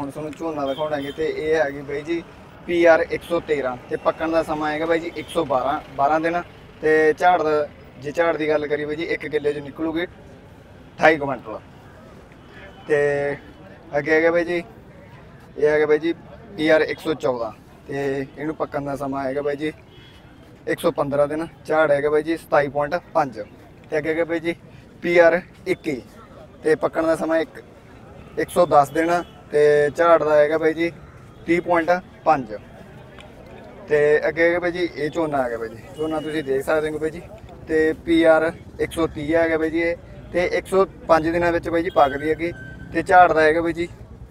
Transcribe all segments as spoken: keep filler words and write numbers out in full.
ਹੁਣ ਤੁਹਾਨੂੰ ਝੋਨਾ ਦਿਖਾਉਣਾਗੇ ਤੇ ਇਹ ਆ ਗਈ ਬਾਈ ਜੀ ਪੀਆਰ ਇੱਕ ਸੌ ਤੇਰਾਂ ਤੇ ਪੱਕਣ ਦਾ ਸਮਾਂ ਹੈਗਾ ਬਾਈ ਜੀ ਇੱਕ ਸੌ ਬਾਰਾਂ ਬਾਰਾਂ ਦਿਨ ਤੇ ਝਾੜ ਦਾ ਜੇ ਝਾੜ ਦੀ ਗੱਲ ਕਰੀ ਬਾਈ ਜੀ ਇੱਕ ਕਿੱਲੇ ਚ ਨਿਕਲੂਗੀ अट्ठाईस क्विंटल ਤੇ ਅੱਗੇ ਹੈਗਾ ਬਾਈ ਜੀ ਇਹ ਹੈਗਾ ਬਾਈ ਜੀ ਪੀਆਰ ਇੱਕ ਸੌ ਚੌਦਾਂ ਤੇ ਇਹਨੂੰ ਪੱਕਣ ਦਾ ਸਮਾਂ ਹੈਗਾ ਬਾਈ ਜੀ ਇੱਕ ਸੌ ਪੰਦਰਾਂ ਦਿਨ ਝਾੜ ਹੈਗਾ ਬਾਈ ਜੀ ਸਤਾਈ ਪੁਆਇੰਟ ਪੰਜ ਤੇ ਅੱਗੇ ਹੈਗਾ ਬਾਈ ਜੀ ਪੀਆਰ ਇੱਕੀ ਤੇ ਪੱਕਣ ਦਾ ਸਮਾਂ ਇੱਕ ਸੌ ਦਸ ਦਿਨ ਤੇ ਝਾੜ ਦਾ ਹੈਗਾ ਬਾਈ ਜੀ तीस पॉइंट पाँच ਤੇ ਅੱਗੇ ਹੈਗਾ ਬਾਈ ਜੀ ਇਹ ਝੋਨਾ ਹੈਗਾ ਬਾਈ ਜੀ ਝੋਨਾ ਤੁਸੀਂ ਦੇਖ ਸਕਦੇ ਹੋ ਬਾਈ ਜੀ ਤੇ ਪੀਆਰ ਇੱਕ ਸੌ ਤੀਹ ਹੈਗਾ ਬਾਈ ਜੀ ਇਹ ਤੇ ਇੱਕ ਸੌ ਪੰਜ ਦਿਨਾਂ ਵਿੱਚ ਬਾਈ ਜੀ ਪੱਕਦੀ ਹੈਗੀ ਤੇ ਝਾੜ ਦਾ ਹੈਗਾ ਬਾਈ ਜੀ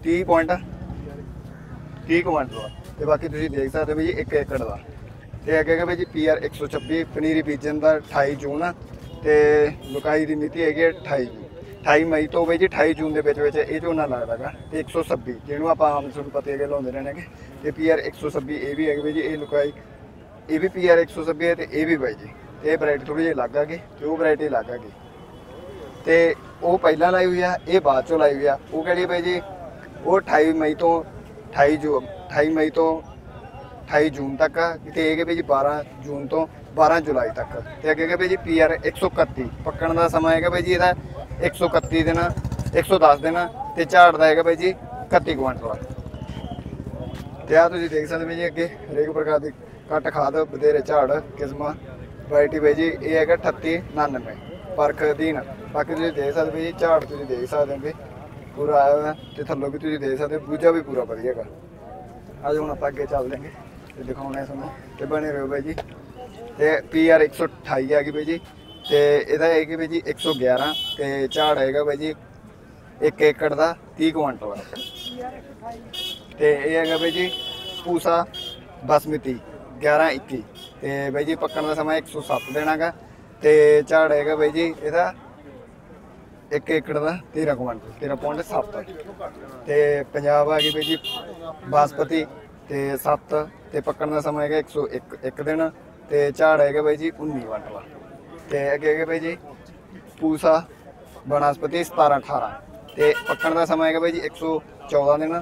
तीस पॉइंट तीस ਕੁਆਂਟਲ ਤੇ ਬਾਕੀ ਤੁਸੀਂ ਦੇਖ ਸਕਦੇ ਹੋ ਬਾਈ ਜੀ ਇੱਕ ਏਕੜ ਦਾ ਤੇ ਅੱਗੇ ਹੈਗਾ ਬਾਈ ਜੀ ਪੀਆਰ ਇੱਕ ਸੌ ਛੱਬੀ ਪਨੀਰੀ ਬੀਜਣ ਦਾ अट्ठाईस जून ਤੇ ਲੁਕਾਈ ਦੀ ਮਿਤੀ ਹੈਗੀ अट्ठाईस जून अठाई मई तो बी जी अठाई जून के बच्चे ये झोना लगता है तो एक सौ छब्बी जिन्होंने आप आम सुन पता है लाते रहने के तो पी आर एक सौ छब्बी ये भी है जी ये लुकाई ये भी पी आर एक सौ छब्बी है तो यह भी बाई जी तो यह वरायटी थोड़ी जी अलग आ गई तो वह वरायटी अलग आ गई तो वह पहला लाई हुई है ये बाद चो लाई हुई है वो कहड़ी बाई जी वो अठाई मई तो अठाई जू अठाई मई तो अठाई जून तक तो यह है जी बारह जून तो बारह जुलाई तक तो अगर भाई जी पी आर एक सौ इकत्ती पकड़ का समा है भाई जी ये एक सौ इकत्ती दिन एक सौ दस दिन तो झाड़ का है भाई जी इकत्ती क्वांटल तो आप देख सकते भाई जी अगे हरेक प्रकार की घट खाद बधेरे झाड़ किस्म वरायटी भाई जी ये है अठत्ती नानवे परख अधीन बाकी तुम देख सकते भाई जी झाड़ तुम देख सकते हो पूरा आया हुआ तो थलों भी तुम देख सकते बूझा भी पूरा वधिया है आज हम आप अगे चल देंगे तो दिखाने सुनो तो बने रहो भाई जी तो पी आर एक सौ अठाई है भाई जी तो यदा है कि भाई जी एक सौ ग्यारह तो झाड़ है भाई जी एक एकड़ का तीह क्वांटल तो यह है भाई जी पूसा बासमती ग्यारह इक्की तो भाई जी पक्कण का समय एक सौ सत्त दिन है तो झाड़ है भाई जी यदा एक एकड़ का तेरह क्वांटल तेरह पॉइंट सत्त तो पंजाब आ गई भाई जी बासमती तो सत्त तो पक्कण का समय है एक सौ एक एक दिन तो झाड़ है भाई जी उन्नी क्वांटल तो अगे है भाई जी पूसा बनस्पति सतारह अठारह तो पक्कण का समय है भाई जी एक सौ चौदह दिन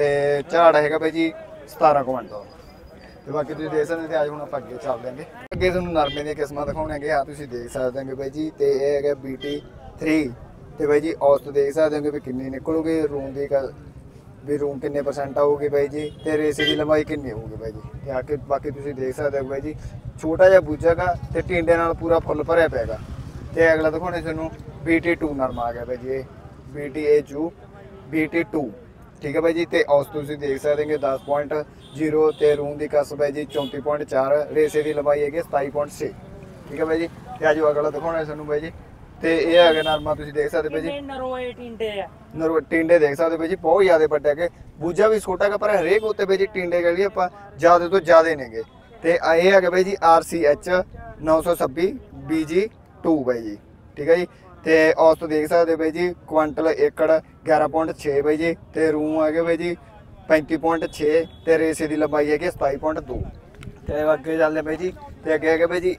तो झाड़ है भाई जी सतारह क्वांटल तो बाकी तुम देख सकते अज हम आप अगे चल देंगे अगे तुम नरमे दी किस्म दिखाने आ तुम देख सकते हो भाई जी तो यह है बी टी थ्री तो भाई जी औसत देख सकते हो कि किन्नी निकलूगी रूम की भी रूम किन्ने परसेंट आऊगी भाई जी तो रेसे की लंबाई किन्नी होगी भाई जी तो आके बाकी तुम देख सकते हो भाई जी छोटा जहा बूझा गा तो टीडे नाल पूरा फुल भरया पैगा तो अगला दिखाने सूँ बी टी टू नरमा आ गया भाई जी बी टी ए जू बी टी टू ठीक है भाई जी तो औसत तुम देख सकते हो दस पॉइंट जीरो तो रूम की कस भाई जी चौंती पॉइंट चार रेसे की लंबाई है सताई पॉइंट छे ठीक है भाई जी तो अजो अगला दिखाने सूँ भाई जी तो यह है नरमा तुम देख सकते भाई जी नरोए टीडे नरो टीडे देख सकते भाई जी बहुत ज़्यादा बड़ा है बूझा भी छोटा है पर हरेक उत्ते भाई जी टीडे करिए आप ज़्यादा तो ज़्यादा ने गए तो यह है भाई जी आर सी एच नौ सौ छब्बी बी जी टू भाई जी ठीक है जी तो औसत देख सकते भाई जी क्वांटल एकड़ ग्यारह पॉइंट छे भाई जी तो रूम है भाई जी पैंती पॉइंट छे तो रेसे की लंबाई है सताई पॉइंट दो तो अगे चलते भाई जी तो अगे है भाई जी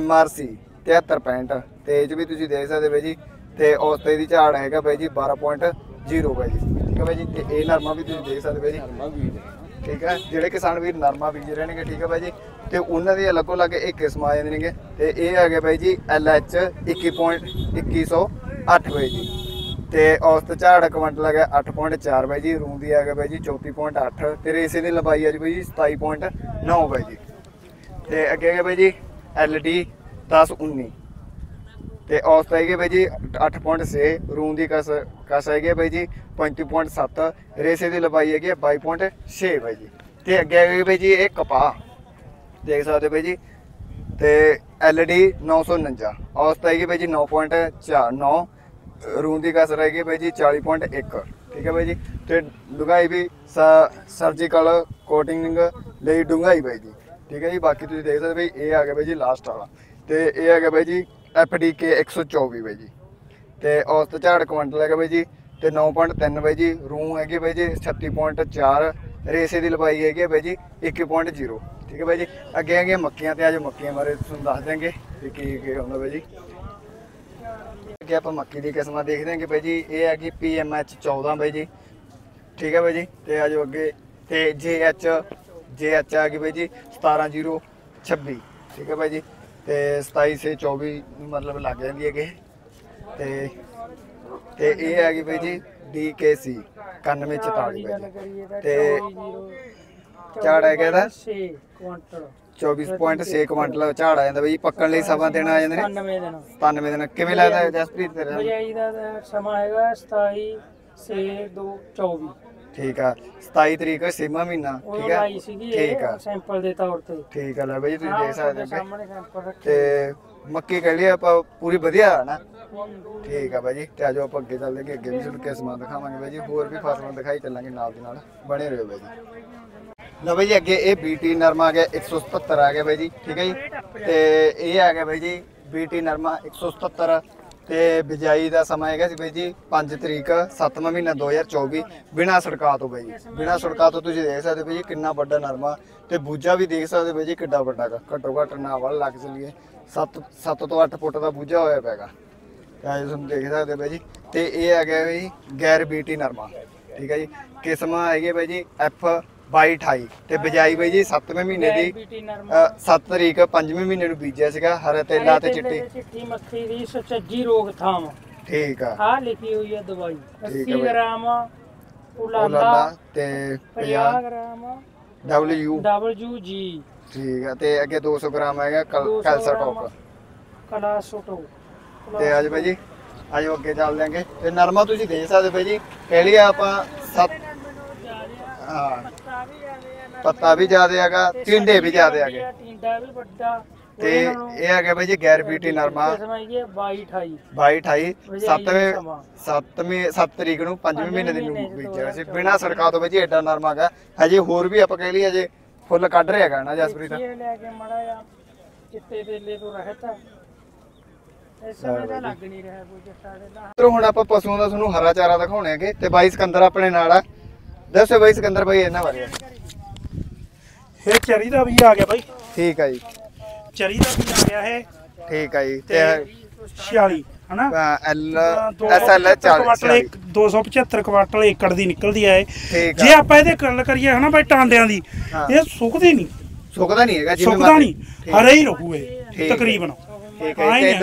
एम आर सी तिहत्तर पैंठ तो ये भी तुम देख सकते भाई जी तो औसत यदि झाड़ है भाई जी बारह पॉइंट जीरो भाई जी ठीक है भाई जी तो ये नरमा भी तुम देख सकते भाई जी नरमा बीज ठीक है जोड़े किसान भी नरमा बीज रहेंगे ठीक है भाई जी तो उन्होंने अलगो अलग एक किस्म आ जाने के तो यह है भाई जी एल एच इक्की पॉइंट इक्की सौ अठ भाई जी तो औसत झाड़ क्वांटल है अठ पॉइंट चार भाई जी रूम की है भाई जी चौंती पॉइंट अठ तो रेसे की लंबाई है जी भाई जी सताई पॉइंट नौ भाई जी तो अगे है भाई जी एल डी दस उन्नी तो औसत है भाई जी अठ पॉइंट छे रूम की कस कस है भाई जी पैंती पॉइंट सत्त रेसे की लंबाई है बाई पॉइंट छे भाई जी तो अगे है भाई जी ये कपाह देख सकते भाई जी तो एल डी नौ सौ उनंजा औसत है भाई जी नौ पॉइंट चार नौ रूम की कस रहेगी भाई जी चाली पॉइंट एक ठीक है भाई जी तो डुंगाई भी सर्जिकल कोटिंग ले डुंगाई भाई जी ठीक है जी बाकी तुम देख सकते भाई ये आ गया भाई जी लास्ट वाला तो यह है भाई जी एफ डी के एक सौ चौबी भाई जी तो औसत झाड़ क्वांटल है भाई जी तो नौ पॉइंट तीन भाई जी रूम है भाई जी छत्ती पॉइंट चार रेसे की लंबाई है भाई जी इक्की पॉइंट जीरो ठीक है भाई जी अगे है मक्कियां तो आज मक्कियां बारे तुम दस देंगे कि की होंगे भाई जी अगे आप मक्की की किस्म देख देंगे भाई जी ये है कि पी एम एच चौदह भाई जी ठीक है भाई जी। तो आज अगे तो जे एच जे एच आ गई भाई जी सतारह जीरो छब्बी, ठीक है भाई जी। तो सताई से चौबी मतलब लग जाती है कि ये आ गई भाई जी डी के सी इक्यानवे चौताली झाड़ है कहता चौबीस पॉइंट छे क्वांटल झाड़ आ जाता भाई। पकने लिए सवा दिन आ जाते हैं सतानवे दिन किमें लगता है जसप्रीत तेरा समा है सताई से दो चौबीस, ठीक है। सताई तरीक छेवा महीना, ठीक है ठीक है सैंपल दे तौर पे, ठीक है। लो भाई तुसीं देख सकदे हो मक्की कह ली आपां पूरी वधिया है ना, ठीक है भाई जी। ते आज आपां अगे चलदे अगे भी तुहानूं किस समान दिखावांगे भाई जी, होर भी फसलां दिखाई चलांगे, नाल दे नाल बने रहियो भाई जी। लो भाई जी अगे ए बी टी नरमा आ गया एक सौ सतहत्तर आ गया भाई जी, ठीक है जी। ते ये आ गया भाई जी बी टी नरमा एक सौ सतहत्तर। तो बिजाई का समा है भाई जी पांच तरीक सतवां महीना दो हज़ार चौबी बिना सड़का तो भाई जी बिना सड़का तो तुम देख सकते भाई जी किन्ना बड़ा नरमा। तो बूझा भी देख सकते भाई जी कि बड़ा गा घट्टो घट्ट ना वाल लग चलिए सत्त सत्त तो अठ फुट का बूझा होया पैगा तुम देख सकते भाई जी। तो यह आ गया भाई गैर बीटी नरमा, ठीक है जी। किस्म है भाई जी एफ बाई अठाई। तो बिजाई भाई जी सत्तवें महीने की सत्त तरीक पंजवें महीने बीजिया सीगा हरे तेला ते चिट्टी मक्खी दी सचजी रोकथाम, ठीक है। आ लिखी हुई है दवाई अस्सी ग्राम उलाला ते पचास ग्राम डबलू डबलू जी, ठीक है। ते अगे दो सौ ग्राम है कैल्साटॉप कैल्साटॉप। ते आज भाई जी आज अगे चल देंगे। ते नरमा तुसीं देख सकदे भाई जी कहली आपां सत्त हाँ पत्ता भी ज्यादा है टीडे भी ज्यादा है। यह आ गया भाई जी गैर बीटी नरमा बाई अठाई सत्तवें सत्तवीं सत्त तरीक नूं पंजवें महीने दी बीजिया सी बिना सड़का तो भाई जी एडा नरमा है। हजे होर भी आपां कह लईए हजे फुल कढ़ रहा है ना जसप्रीत हूँ। आप पशुओं का तुहानूं हरा चारा दिखाने है ते बाई सिकंदर अपने नाल दसो भाई सिकंदर भाई इन्हों बारे चरी का भी आ गया भाई, ठीक है जी। चरी का भी आ गया है, ठीक है जी। छियाली है ना दो सौ पचहत्तर क्वांटल एकड़ की निकलती है। जे आप गल करिए भाई टांडिया की ये सुकती नहीं सुकता नहीं है सुकता नहीं हरे ही रहू तकरीबन।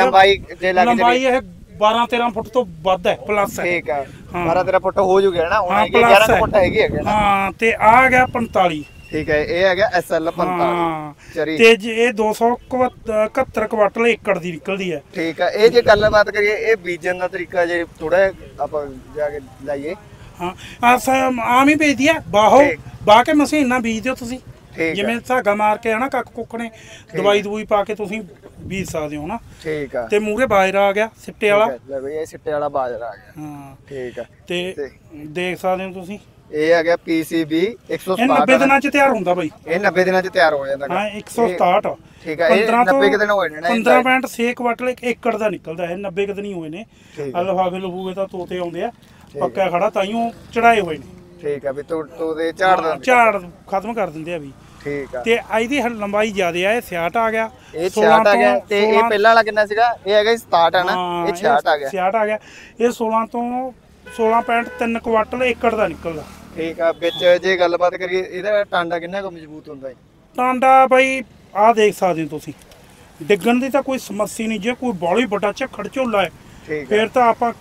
लंबाई लंबाई है बारह तेरह फुट तो वध है प्लस है, ठीक है। बारह तेरह फुट हो जाऊगा ना ग्यारह फुट है हाँ। तो आ गया पैंतालीस, ठीक है। ये आ गया एस एल पैंतालीस ते ये दो सौ इकहत्तर क्वांटल एकड़ की निकलती है, ठीक है। ये जो गलबात करिए ये बीजन का तरीका जो थोड़ा आप जाके लाइए हाँ आम ही बेचती है बाहो बा के मशीना बीज दो जिमें धागा मार के है ना कक कुक ने दवाई दवाई पा के बीज सकते हो ना, ठीक है। ते मूहरे बाजरा आ गया सिट्टे वाला सिट्टे वाला बाजरा आ गया हाँ, ठीक है। ते देख सकते हो तुसी ਇਹ ਆ ਗਿਆ पीसीबी एक सौ सत्तर नब्बे ਦਿਨਾਂ ਚ ਤਿਆਰ ਹੁੰਦਾ ਬਾਈ ਇਹ नब्बे ਦਿਨਾਂ ਚ ਤਿਆਰ ਹੋ ਜਾਂਦਾ ਹਾਂ एक सौ सत्तर ਠੀਕ ਹੈ। ਇਹ नब्बे ਦਿਨ ਹੋਏ ਨੇ पंद्रह पॉइंट छह ਕੁਆਟਲ एकड़ ਦਾ ਨਿਕਲਦਾ ਹੈ नब्बे ਦਿਨ ਹੀ ਹੋਏ ਨੇ ਲਫਾਫੇ ਲਫੂਗੇ ਤਾਂ ਤੋਤੇ ਆਉਂਦੇ ਆ ਪੱਕਾ ਖੜਾ ਤਾਈਓ ਚੜਾਏ ਹੋਏ ਨੇ, ਠੀਕ ਹੈ ਵੀ ਤੋਤੇ ਝਾੜ ਦਾ ਝਾੜ ਖਤਮ ਕਰ ਦਿੰਦੇ ਆ ਵੀ, ਠੀਕ ਹੈ। ਤੇ ਅੱਜ ਦੀ ਲੰਬਾਈ ਜ਼ਿਆਦਾ ਆ ਇਹ छियासठ ਆ ਗਿਆ ਇਹ छियासठ ਆ ਗਿਆ ਤੇ ਇਹ ਪਹਿਲਾਂ ਵਾਲਾ ਕਿੰਨਾ ਸੀਗਾ ਇਹ ਹੈਗਾ सतसठ ਆ ਨਾ ਇਹ छियासठ ਆ ਗਿਆ छियासठ आ ਗਿਆ ਇਹ सोलह ਤੋਂ सोलह पॉइंट तीन ਕੁਆਟਲ एकड़ ਦਾ ਨਿਕਲਦਾ, ठीक है। ਵਿੱਚ ਜੇ ਗੱਲਬਾਤ ਕਰੀਏ ਇਹਦਾ ਟਾਂਡਾ ਕਿੰਨਾ ਕੁ ਮਜ਼ਬੂਤ ਹੁੰਦਾ ਹੈ ਟਾਂਡਾ ਭਾਈ ਆਹ ਦੇਖ ਸਕਦੇ ਹੋ ਤੁਸੀਂ ਡਿੱਗਣ ਦੀ ਤਾਂ ਕੋਈ ਸਮੱਸਿਆ ਨਹੀਂ ਜੇ ਕੋਈ ਬੋਲੀ ਵੱਡਾ ਝੱਖੜ ਝੋਲਾ ਹੈ ਫਿਰ ਤਾਂ ਆਪਾਂ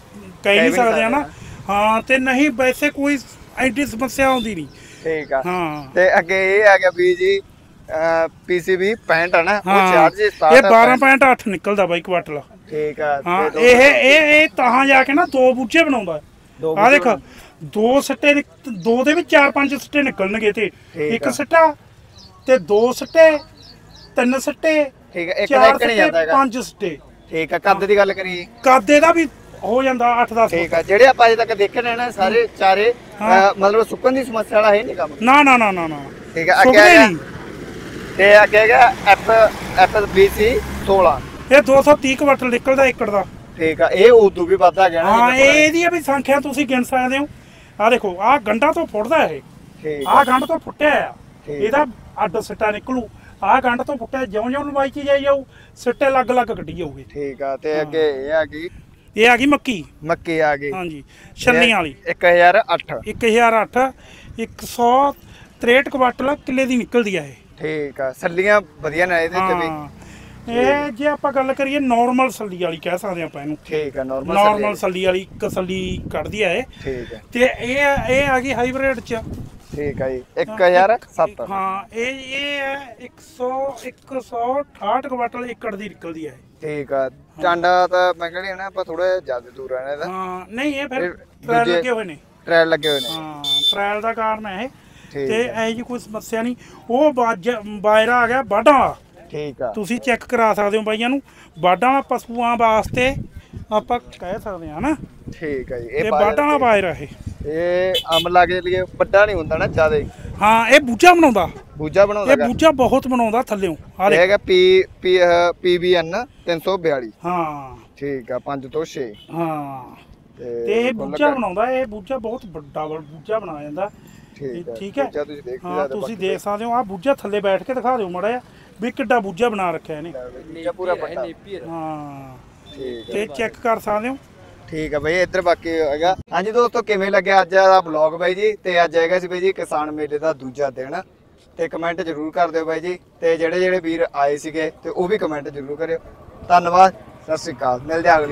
ਕਹਿ ਨਹੀਂ ਸਕਦੇ ਹਨਾ ਹਾਂ ਤੇ ਨਹੀਂ ਵੈਸੇ ਕੋਈ ਐਡੀ ਸਮੱਸਿਆ ਆਉਂਦੀ ਨਹੀਂ, ਠੀਕ ਆ ਹਾਂ। ਤੇ ਅੱਗੇ ਇਹ ਆ ਗਿਆ ਵੀ ਜੀ पीसीबी पैंसठ है ना वो चार्ज स्टार्ट ये बारह पॉइंट आठ निकलदा भाई ਕੁਆਟਲ, ਠੀਕ ਆ। ਤੇ ਇਹ ਇਹ ਇਹ ਤਾਂ ਜਾ ਕੇ ਨਾ ਦੋ ਬੂਝੇ ਬਣਾਉਂਦਾ ਆ ਦੇਖ दो सट्टे दो दे चार पांच सट्टे निकलणगे ते एक सट्टा ते दो सट्टे तीन सट्टे ठीक है एक एक नहीं जाता है पांच सट्टे ठीक है। कादे दी गल करिए कादे दा भी हो ਜਾਂਦਾ आठ दस ਠੀਕ ਆ। ਜਿਹੜੇ ਆਪਾਂ ਅਜੇ ਤੱਕ ਦੇਖੇ ਨੇ ਨਾ ਸਾਰੇ ਚਾਰੇ ਮਤਲਬ ਸੁੱਕਣ ਦੀ ਸਮੱਸਿਆ ਵਾਲਾ ਹੈ ਨਹੀਂ ਕੰਮ ਨਾ ਨਾ ਨਾ ਨਾ ਨਾ ਠੀਕ ਆ। ਅੱਗੇ ਆ ਤੇ ਅੱਗੇ ਆ ਐਫ ਐਫ ਬੀ ਸੀ सोलह ਇਹ दो सौ तीस ਕੁਆਟਲ ਨਿਕਲਦਾ ਏਕੜ ਦਾ ਠੀਕ ਆ। ਇਹ ਉਦੋਂ ਵੀ ਵੱਧਾ ਗਿਆ ਨਾ ਹਾਂ ਇਹਦੀ ਵੀ ਸੰਖਿਆ ਤੁਸੀਂ ਗਿਣ ਸਕਦੇ ਹੋ ਆ ਦੇਖੋ ਆ ਗੰਡਾ ਤੋਂ ਫੁੱਟਦਾ ਇਹ ਠੀਕ ਆ ਗੰਡ ਤੋਂ ਫੁੱਟਿਆ ਆ ਇਹਦਾ ਅੱਡ ਸਿੱਟਾ ਨਿਕਲੂ ਆ ਗੰਡ ਤੋਂ ਫੁੱਟਿਆ ਜਿਉਂ ਜਿਉਂ ਲੰਬਾਈ ਚ ਜਾਈ ਜਾਊ ਸਿੱਟੇ ਲੱਗ ਲੱਗ ਕੱਢੀ ਜਾਊਗੇ ਠੀਕ ਆ। ਤੇ ਅੱਗੇ ਇਹ ਆ ਕਿ ये आ गई मक्की मक्की आ गई हाँ जी छन्नी वाली एक हज़ार अठ एक हज़ार अठ एक सौ त्रेहठ क्वांटल किले की निकलती है। ठीक है सलियां वधिया ने ਇਹ ਜੇ ਆਪਾਂ ਗੱਲ ਕਰੀਏ ਨਾਰਮਲ ਸੱਲੀ ਵਾਲੀ ਕਹਿ ਸਕਦੇ ਆਪਾਂ ਇਹਨੂੰ। ਠੀਕ ਹੈ ਨਾਰਮਲ ਨਾਰਮਲ ਸੱਲੀ ਵਾਲੀ ਕਸਲੀ ਕੱਢਦੀ ਆ ਇਹ। ਠੀਕ ਹੈ ਤੇ ਇਹ ਇਹ ਆ ਗਈ ਹਾਈਬ੍ਰਿਡ ਚ। ਠੀਕ ਹੈ ਜੀ ਇੱਕ ਹਜ਼ਾਰ ਸੱਤ ਹਾਂ ਇਹ ਇਹ ਇੱਕ ਸੌ ਇੱਕ ਸੌ ਅਠਾਹਠ ਕੁਆਟਲ ਏਕੜ ਦੀ ਨਿਕਲਦੀ ਆ। ਠੀਕ ਆ ਟਾਂਡਾ ਤਾਂ ਮੈਂ ਕਹਿੰਦੀ ਨਾ ਆਪਾਂ ਥੋੜਾ ਜ਼ਿਆਦਾ ਦੂਰ ਆਣੇ ਦਾ ਹਾਂ ਨਹੀਂ ਇਹ ਫਿਰ ਟ੍ਰੈਲ ਲੱਗੇ ਹੋਏ ਨੇ ਟ੍ਰੈਲ ਲੱਗੇ ਹੋਏ ਨੇ ਹਾਂ ਟ੍ਰੈਲ ਦਾ ਕਾਰਨ ਹੈ ਇਹ ਤੇ ਇਹ ਜੀ ਕੋਈ ਸਮੱਸਿਆ ਨਹੀਂ। ਉਹ ਬਾਜਰਾ ਆ ਗਿਆ ਬਾਡਾ ठीक है तुसी चेक करा सकते हो भाइयों बाढ़ा पशुओं वास्ते आप कह सकते हैं ना। ठीक है ये बाढ़ा बाजरा है ये अमला के लिए बड़ा नहीं होता ना ज्यादा हाँ ये बूझा बना बूझा बना ये बूझा बहुत बना थल्ले है P P P B N तीन सौ बयाली हाँ ठीक है पांच तो छे हाँ ये बूझा बना ये बूझा बहुत बड़ा बूझा बनाया जाता। ठीक है हाँ तुसी देख सकते हो आप बूझा थल्ले बैठ के दिखा दो माड़ा जा भी किड्डा बूझा बना रखा है हाँ ते चेक कर सकते हो। ठीक है भाई इधर बाकी है हाँ जी दोस्तों किवें लग्या अज दा ब्लॉग भाई जी ते अज हैगा सी भाई जी किसान मेले दा दूजा दिन ते कमेंट जरूर कर दिओ भाई जी ते जिहड़े जिहड़े वीर आए सीगे ते ओह भी कमेंट जरूर करिओ। धन्नवाद सत श्री अकाल मिलदे अगली